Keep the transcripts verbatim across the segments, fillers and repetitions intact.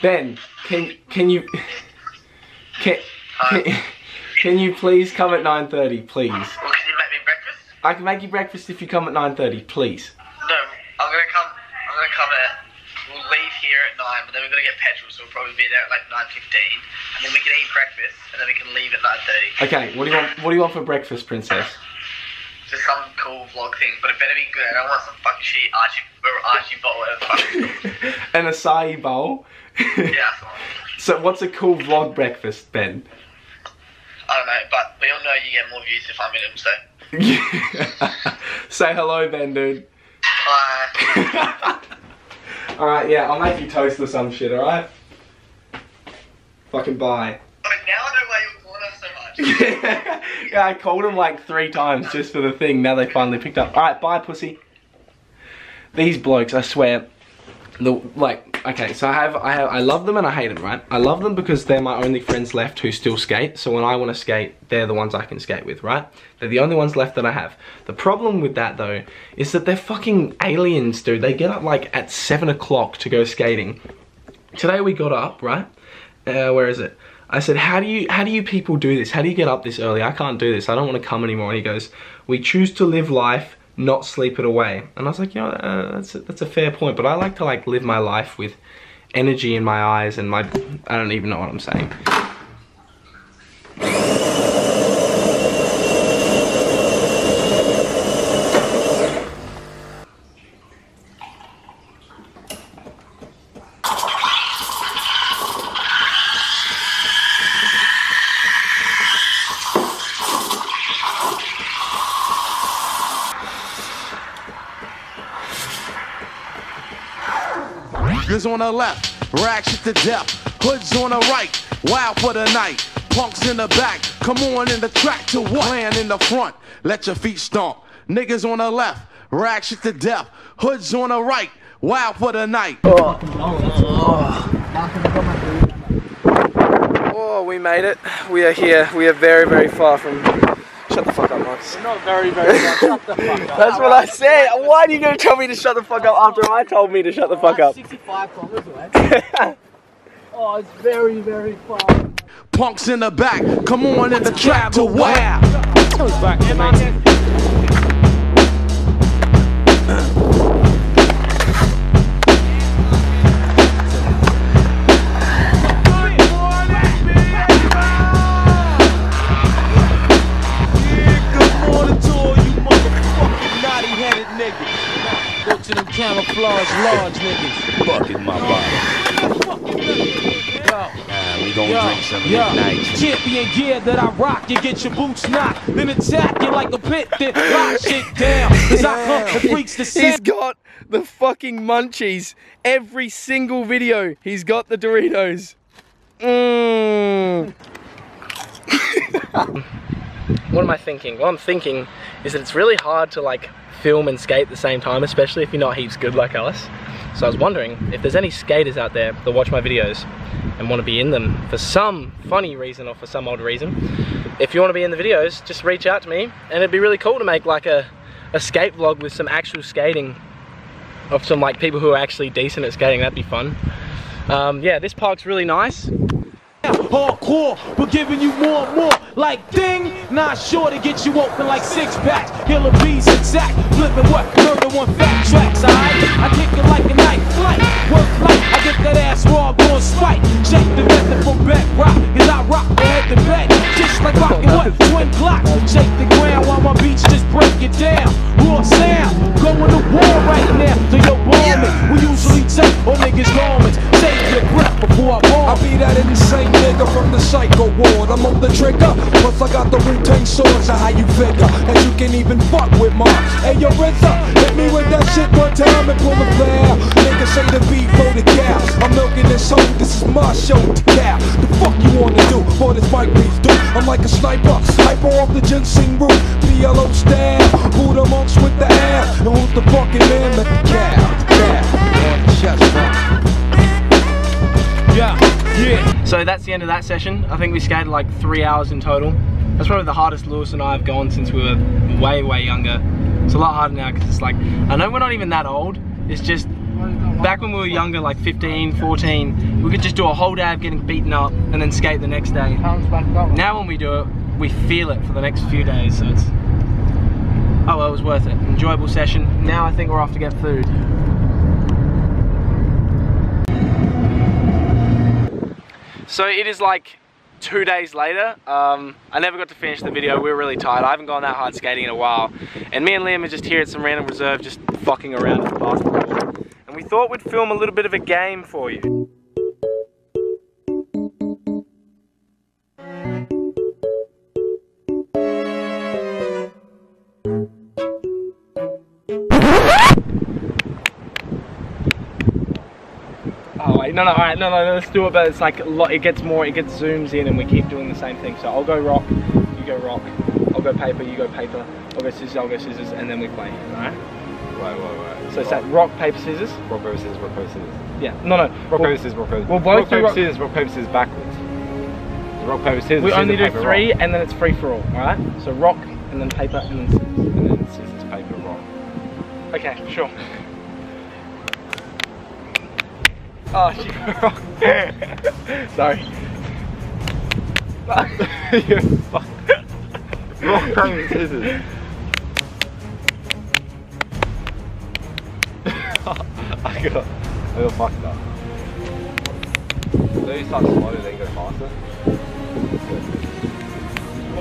Ben, can can you can can, can you please come at nine thirty, please? Well, can you make me breakfast? I can make you breakfast if you come at nine thirty, please. No, I'm gonna come. I'm gonna come at. We'll leave here at nine, but then we're gonna get petrol, so we'll probably be there at like nine fifteen, and then we can eat breakfast, and then we can leave at nine thirty. Okay, what do you want? What do you want for breakfast, princess? Just some cool vlog thing, but it better be good. I don't want some fucking shit Archie, Archie bowl, whatever the fuck. An acai bowl? Yeah, so what's a cool vlog breakfast, Ben? I don't know, but we all know you get more views if I'm in them, so. Say hello, Ben, dude. Bye. Alright, yeah, I'll make you toast or some shit, alright? Fucking bye. Yeah. Yeah, I called them like three times just for the thing. Now they finally picked up. Alright, bye, pussy. These blokes, I swear. The, like, okay, so I have, I have, I love them and I hate them, right? I love them because they're my only friends left who still skate. So when I want to skate, they're the ones I can skate with, right? They're the only ones left that I have. The problem with that, though, is that they're fucking aliens, dude. They get up like at seven o'clock to go skating. Today we got up, right? Uh, where is it? I said, how do you how do you people do this? How do you get up this early? I can't do this. I don't want to come anymore. And he goes, we choose to live life, not sleep it away. And I was like, you know, uh, that's a, that's a fair point. But I like to like live my life with energy in my eyes and my I don't even know what I'm saying. On the left, racks to death, hoods on the right, wild for the night, punks in the back, come on in the track to what? Clan in the front, let your feet stomp, niggas on the left, racks to death, hoods on the right, wild for the night. Oh, oh. Oh, we made it, we are here, we are very, very far from... Shut the fuck up, Max. You're not very, very far. Shut the fuck up. That's what I said. Why are you going to tell me to shut the fuck up after I told me to shut the fuck up? sixty-five kilometers away. Oh, it's very, very far. Punks in the back. Come on in the trap to wow. Comes back, man. Camouflage large niggas. Fucking my body. Nah, we gon' drink some of this nice champion gear that I rock. You get your boots knocked, then attack you like a pit, then lock shit down. Cause I come the freaks to see. He's got the fucking munchies. Every single video, he's got the Doritos. Mmm. What am I thinking? Well, I'm thinking is that it's really hard to like film and skate at the same time, especially if you're not heaps good like us. So I was wondering if there's any skaters out there that watch my videos and want to be in them for some funny reason or for some odd reason. If you want to be in the videos, just reach out to me, and it'd be really cool to make like a, a skate vlog with some actual skating of some like people who are actually decent at skating. That'd be fun. Um, yeah, this park's really nice. Hardcore, we're giving you more and more. Like ding, not sure to get you open like six packs. Killer bees exact, flipping what? Murder one fat tracks, alright? I kick it like a knife, flight, work light. I get that ass raw, born spike. Check the method for back rock, cause I rock the head to bed. Just like rocking what? Twin clocks. Shake the ground while my beats just break it down. Raw sound, going to war right now. So you're warming, we usually take all niggas' garments. Take your breath before I bomb. I'll be that insane nigga from the psycho ward. I'm on the trigger. Plus I got the Wu-Tang swords, how you figure that you can even fuck with mine. Hey yo, Rizza, hit me with that shit one time and pull the flare. Niggas say the beat for the cow. I'm milking this home, this is my show to cow. The fuck you wanna do, boy this mic beats do. I'm like a sniper, hyper off the ginseng root. B L O stab, who the monks with the ass. And who's the fucking man with the cow, cow. Yeah. Yeah. So that's the end of that session. I think we skated like three hours in total. That's probably the hardest Lewis and I have gone since we were way, way younger. It's a lot harder now because it's like, I know we're not even that old. It's just back when we were younger, like fifteen, fourteen, we could just do a whole day of getting beaten up and then skate the next day. Now when we do it, we feel it for the next few days, so it's, oh well, it was worth it. Enjoyable session. Now I think we're off to get food. So it is like two days later. um, I never got to finish the video. We were really tired. I haven't gone that hard skating in a while, and me and Liam are just here at some random reserve just fucking around with basketball, and we thought we'd film a little bit of a game for you. No, no, all right, no, no, no, let's do it, but it's like, it gets more, it gets zooms in, and we keep doing the same thing. So I'll go rock, you go rock, I'll go paper, you go paper, I'll go scissors, I'll go scissors, and then we play, all right? Right, right, right. So it's that rock, paper, scissors? Rock, paper, scissors, rock, paper, scissors. Yeah, no, no. Rock, paper, scissors, rock, paper, scissors. We'll both rock, paper, rock, scissors, rock, paper, scissors backwards. Rock, paper, scissors, we only do three, and then it's free for all, all right? So rock, and then paper, and then scissors. And then scissors, paper, rock. Okay, sure. Oh, shit, we're wrong. Sorry. You're fucked. Rock, paper, scissors. I got, I got fucked up. So you start slow and then go faster?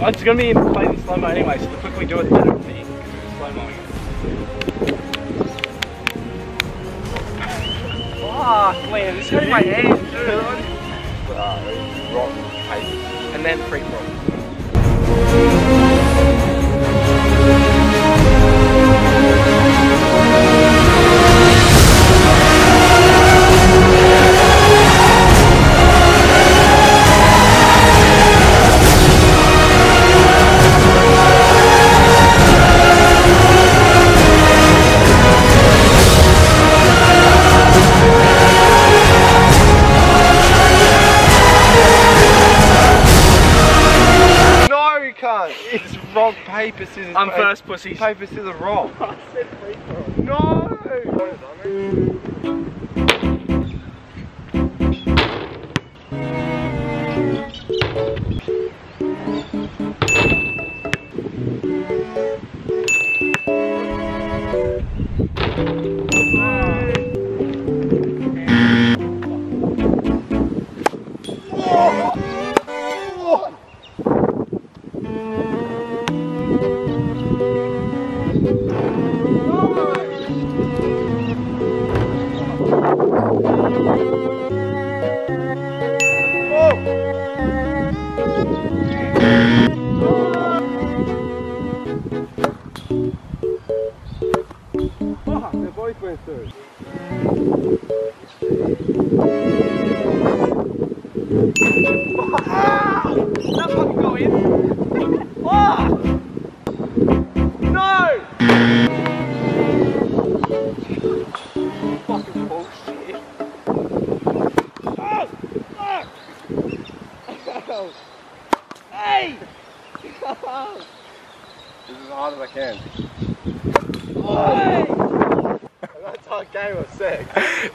Well, it's going to be in plain in slow-mo anyway, so the quicker we do it, the better it will be. Because we're slow-moing it. Ah, oh, Liam, this hurt my hand, dude. Rock, paper, and then free rock, paper, scissors. I'm paper, first, pussy. Paper, scissors, rock. I said free for all. No!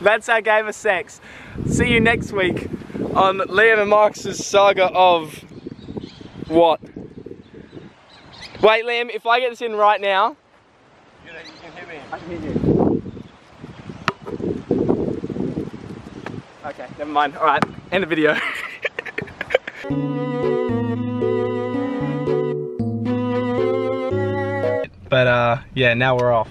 That's our game of sex. See you next week on Liam and Marcus's saga of what? Wait, Liam, if I get this in right now. You can hit me. I can hit you. Okay, never mind. Alright, end the video. But uh, yeah, now we're off.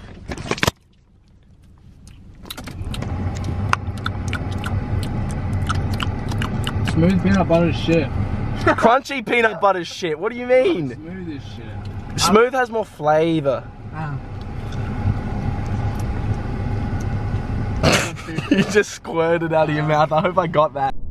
Smooth peanut butter shit. Crunchy peanut butter shit. What do you mean? Smooth as shit. Smooth um, has more flavour. Um. You just squirted out of your mouth. I hope I got that.